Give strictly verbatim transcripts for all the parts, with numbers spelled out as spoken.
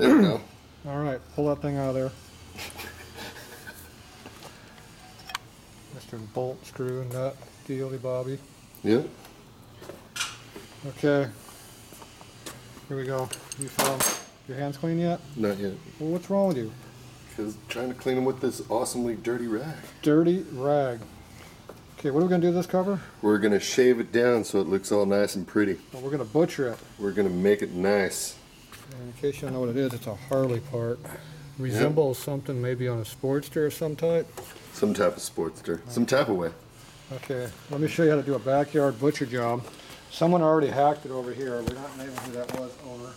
There we go. All right, pull that thing out of there. Mister Bolt, screw, nut, dealy bobby. Yep. Okay. Here we go. You found your hands clean yet? Not yet. Well, what's wrong with you? Because I'm trying to clean them with this awesomely dirty rag. Dirty rag. Okay, what are we going to do to this cover? We're going to shave it down so it looks all nice and pretty. Well, we're going to butcher it. We're going to make it nice. And in case you don't know what it is, it's a Harley part. Resembles yep. something maybe on a Sportster of some type. Some type of Sportster. Right. Some type of way. Okay, let me show you how to do a backyard butcher job. Someone already hacked it over here. We're not naming who that was, owner.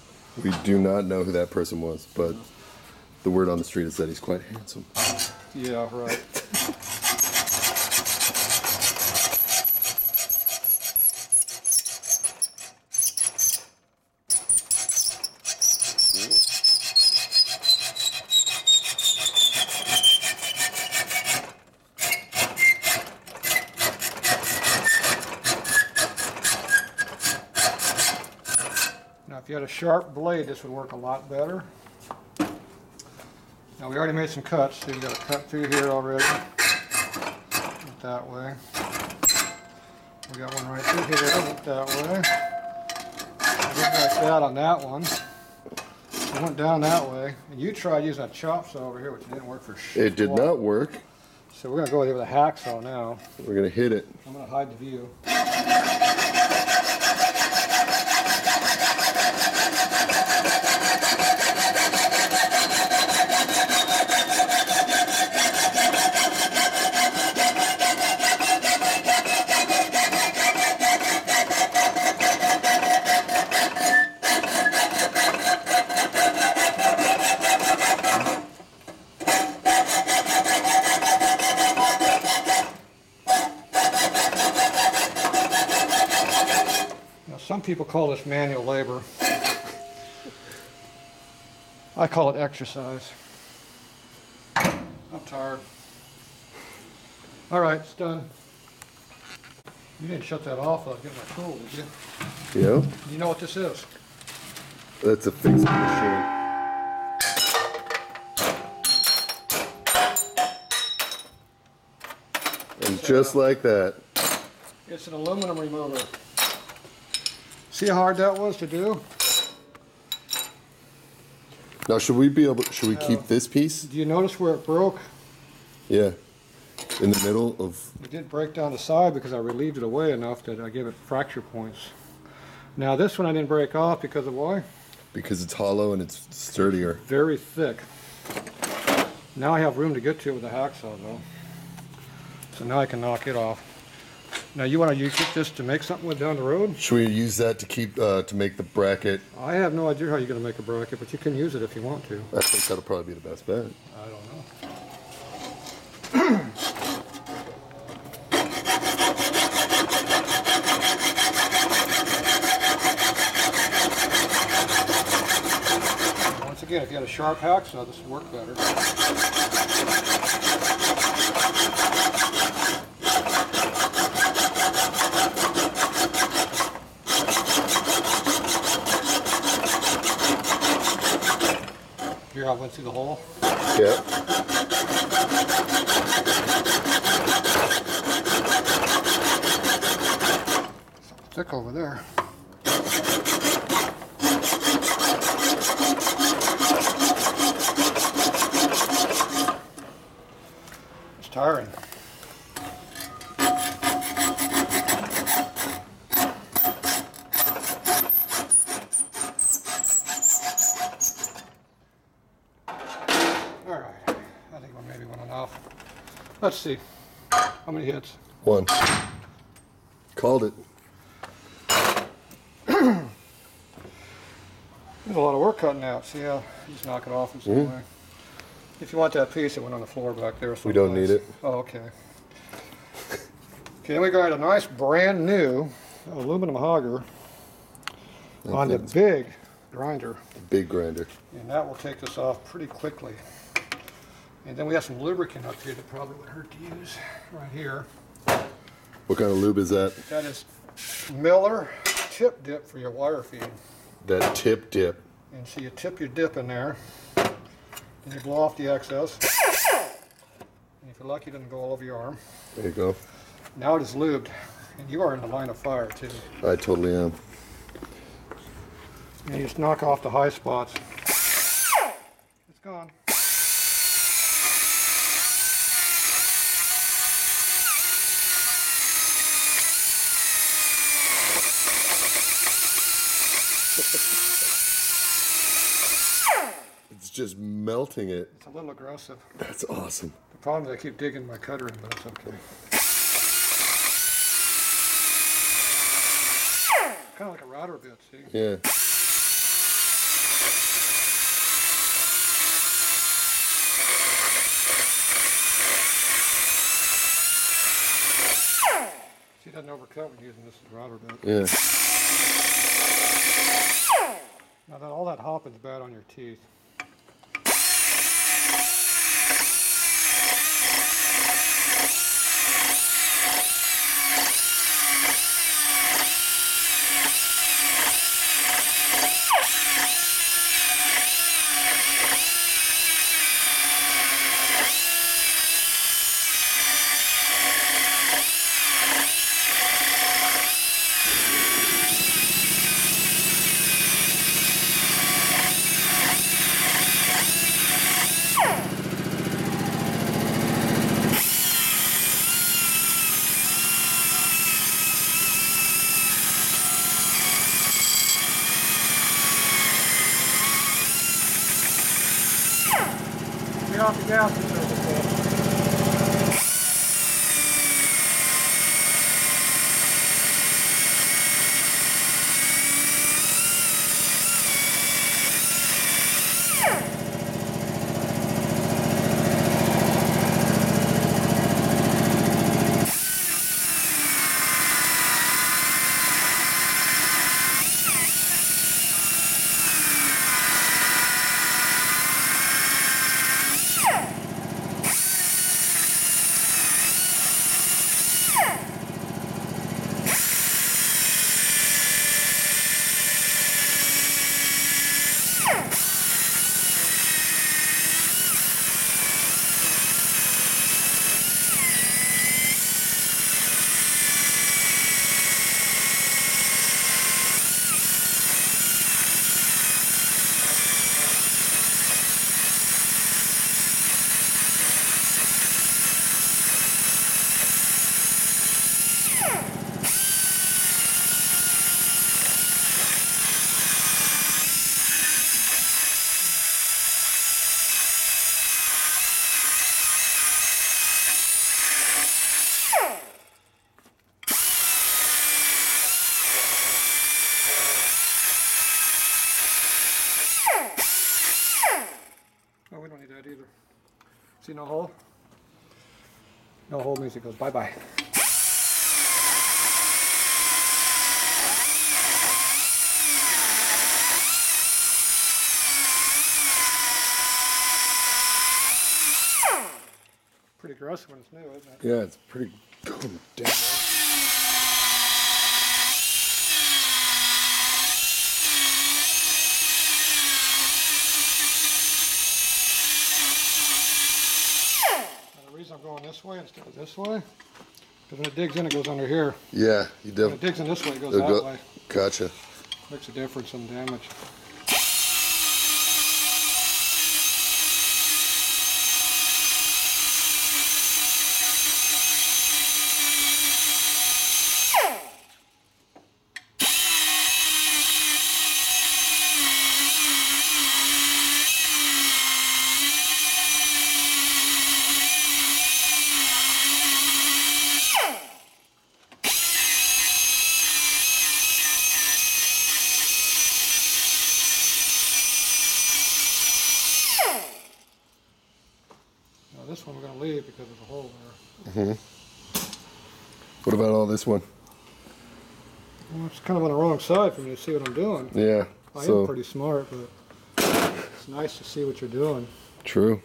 We do not know who that person was, but the word on the street is that he's quite handsome. Yeah, right. If you had a sharp blade, this would work a lot better. Now we already made some cuts, so you've got to cut through here already. That way. We got one right through here, that way. Look like that on that one. I went down that way, and you tried using a chop saw over here, which didn't work for shit. It did not work. So we're going to go over here with a hacksaw now. We're going to hit it. I'm going to hide the view. Some people call this manual labor. I call it exercise. I'm tired. All right, it's done. You didn't shut that off while I was getting my tool, did you? Yeah. You know what this is? That's a fixing machine. And so, just like that. It's an aluminum remover. See how hard that was to do? Now should we be able, should we uh, keep this piece? Do you notice where it broke? Yeah, in the middle of... It did break down the side because I relieved it away enough that I gave it fracture points. Now this one I didn't break off because of why? Because it's hollow and it's sturdier. Very thick. Now I have room to get to it with a hacksaw though. So now I can knock it off. Now you want to use this to make something with down the road? Should we use that to keep uh, to make the bracket? I have no idea how you're going to make a bracket, but you can use it if you want to. I think that'll probably be the best bet. I don't know. Once again, if you had a sharp hacksaw, this would work better. Here I went through the hole. Yeah. Something thick over there. It's tiring. Let's see. How many hits? One. Called it. There's a lot of work cutting out. See how? You just knock it off in some mm-hmm. way. If you want that piece, it went on the floor back there. We don't need it. Oh, okay. Okay, then we got a nice brand new aluminum hogger That's on the big grinder. The big grinder. And that will take this off pretty quickly. And then we have some lubricant up here that probably would hurt to use, right here. What kind of lube is that? That is Miller Tip Dip for your wire feed. That Tip Dip. And so you tip your dip in there, and you blow off the excess. And if you're lucky, it doesn't go all over your arm. There you go. Now it is lubed, and you are in the line of fire too. I totally am. And you just knock off the high spots. It's gone. It's just melting it. It's a little aggressive. That's awesome. The problem is I keep digging my cutter in, but it's okay. Kind of like a router bit, see? Yeah. See, it doesn't overcut when using this as a router bit. Yeah. Now that all that hop is bad on your teeth. Off the gas reservoir. See, no hole? No hole music goes bye-bye. Pretty gross when it's new, isn't it? Yeah, it's pretty damn gross. This way instead of this way, because when it digs in, it goes under here. Yeah, you do. When it digs in this way, it goes that go way. Gotcha. Makes a difference in damage. This one we're going to leave because of the hole there. Mm-hmm. What about all this one? Well, it's kind of on the wrong side for me to see what I'm doing. Yeah. I so. am pretty smart, but it's nice to see what you're doing. True.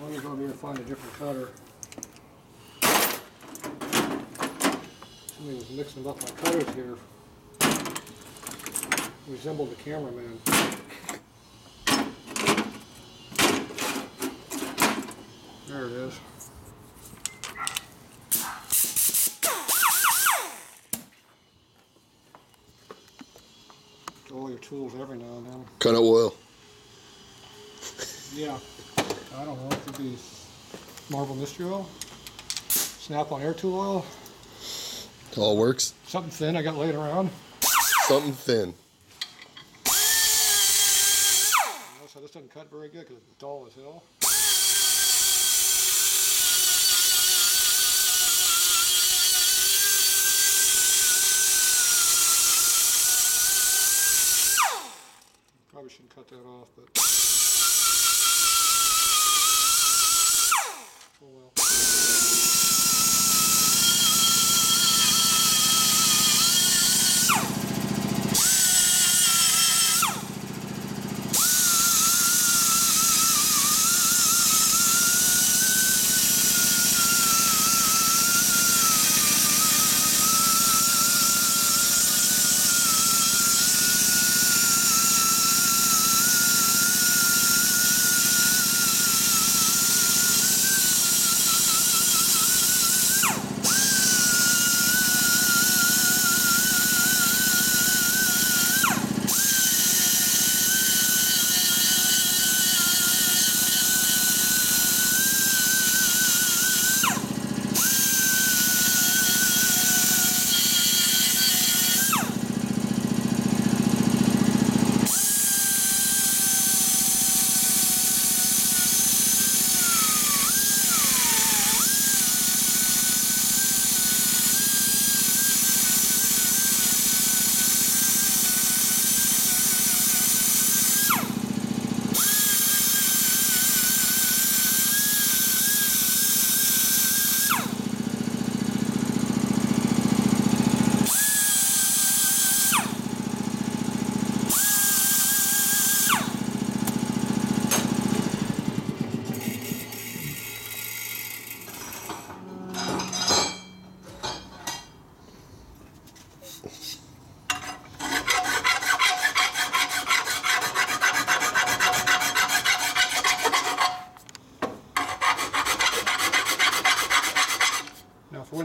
I'm going to go over here and find a different cutter. Somebody was mixing up my cutters here. Resembled the cameraman. There it is. Oil your tools every now and then. Kind of oil. Yeah. I don't know. It could be Marble Mystery Oil. Snap On air tool oil. It all works. Something thin I got laid around. Something thin. So this doesn't cut very good because it's dull as hell. Probably shouldn't cut that off, but oh well.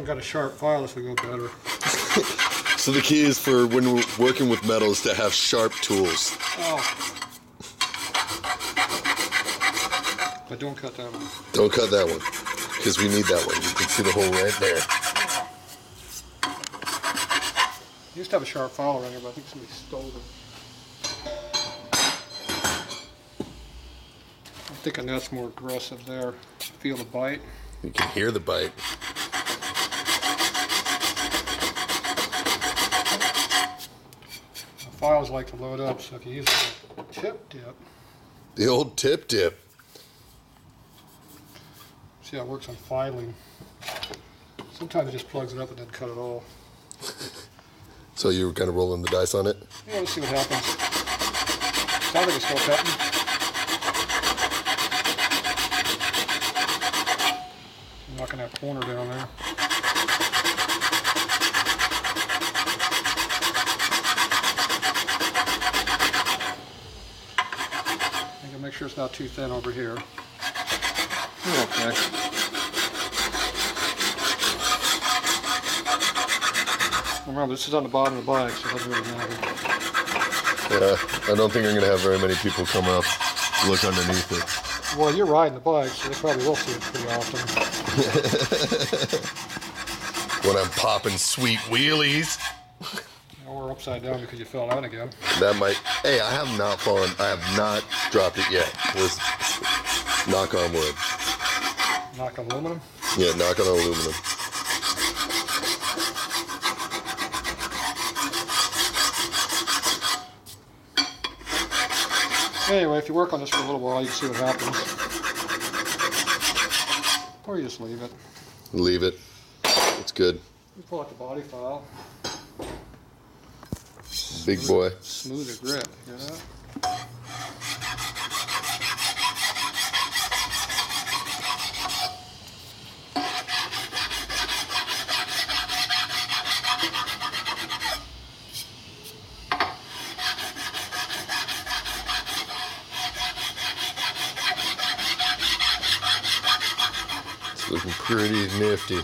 Got a sharp file, this will go better. So the key is for when we're working with metals to have sharp tools. Oh. But don't cut that one. Don't cut that one, because we need that one. You can see the hole right there. You used to have a sharp file around here, but I think somebody stole it. I'm thinking that's more aggressive there. Feel the bite. You can hear the bite. Files like to load up, so if you use the tip dip. The old tip dip. See how it works on filing. Sometimes it just plugs it up and doesn't cut at all. So you're kind of rolling the dice on it? Yeah, let's see what happens. Sounds like it's still cutting. I'm knocking that corner down there. Make sure it's not too thin over here. Okay. Remember, this is on the bottom of the bike, so it doesn't really matter. Yeah, I don't think I'm going to have very many people come up and look underneath it. Well, you're riding the bike, so they probably will see it pretty often. When I'm popping sweet wheelies. Or upside down because you fell down again. That might... Hey, I have not fallen. I have not dropped it yet. Let's knock on wood. Knock on aluminum? Yeah, knock on aluminum. Anyway, if you work on this for a little while, you can see what happens. Or you just leave it. Leave it. It's good. You pull out the body file. Big smooth, boy. Smoother grip, you know? It's looking pretty nifty.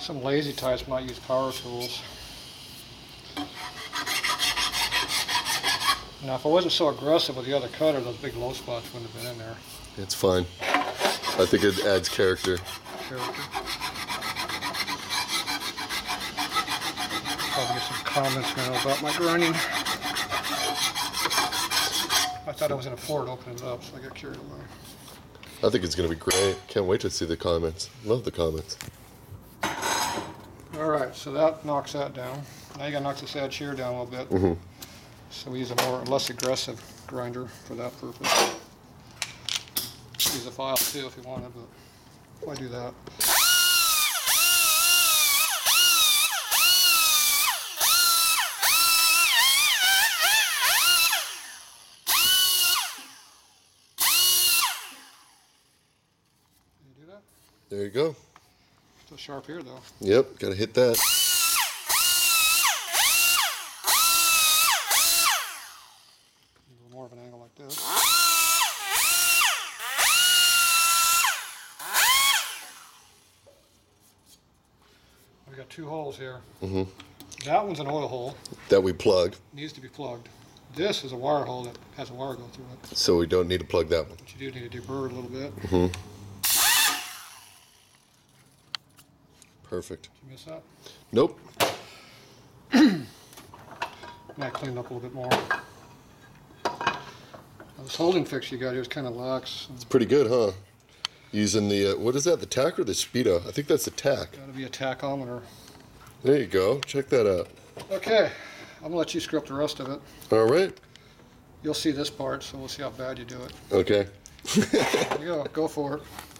Some lazy types might use power tools. Now, if I wasn't so aggressive with the other cutter, those big low spots wouldn't have been in there. It's fine. I think it adds character. Character. Probably get some comments now about my grinding. I thought I was going to pour it, open it up, so I got carried away. I think it's going to be great. Can't wait to see the comments. Love the comments. All right, so that knocks that down. Now you got to knock this edge here down a little bit. Mm-hmm. So we use a more less aggressive grinder for that purpose. Use a file too if you want it, but why do that? Can you do that? There you go. Still sharp here though. Yep, gotta hit that. We got two holes here. Mm-hmm. That one's an oil hole. That we plugged. Needs to be plugged. This is a wire hole that has a wire go through it. So we don't need to plug that one. But you do need to deburr it a little bit. Mm-hmm. Perfect. Did you miss that? Nope. Might clean up a little bit more. This holding fix you got here is kind of lax. It's pretty good, huh? Using the, uh, what is that, the tack or the speedo? I think that's the tack. Gotta be a tachometer. There you go. Check that out. Okay. I'm gonna let you screw up the rest of it. All right. You'll see this part, so we'll see how bad you do it. Okay. There you go. Go for it.